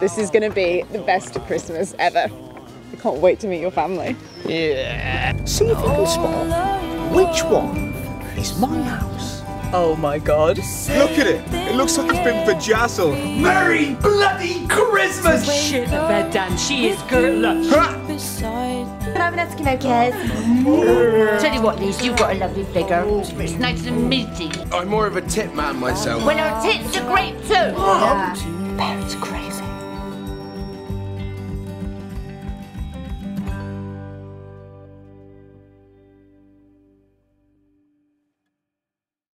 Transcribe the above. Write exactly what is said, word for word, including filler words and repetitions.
This is gonna be the best Christmas ever. I can't wait to meet your family. Yeah. See if you can spot which one is my house. Oh my God. Look at it. It looks like it's been vajazzled. Merry bloody Christmas! Shit, they're done. She is good luck. Can I have an Eskimo kiss? Tell you what, Lise, you've got a lovely figure. It's nice and meaty. I'm more of a tit man myself. Well, our tits are great too. Oh, yeah. Parents are great.